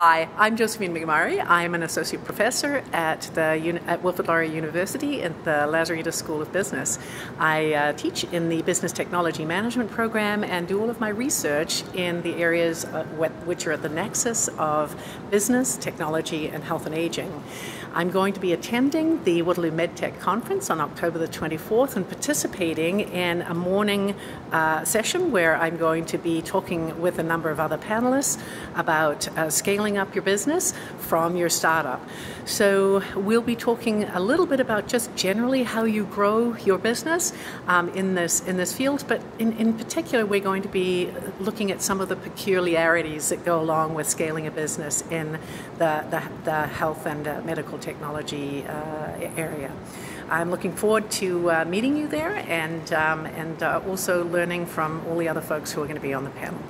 Hi, I'm Josephine McMurray. I'm an associate professor at Wilfrid Laurier University at the Lazaridis School of Business. I teach in the Business Technology Management program and do all of my research in the areas which are at the nexus of business, technology, and health and aging. I'm going to be attending the Waterloo MedTech conference on October the 24th and participating in a morning session where I'm going to be talking with a number of other panelists about scaling up your business from your startup. So we'll be talking a little bit about just generally how you grow your business in this field, but in particular we're going to be looking at some of the peculiarities that go along with scaling a business in the health and medical technology area. I'm looking forward to meeting you there and also learning from all the other folks who are going to be on the panel.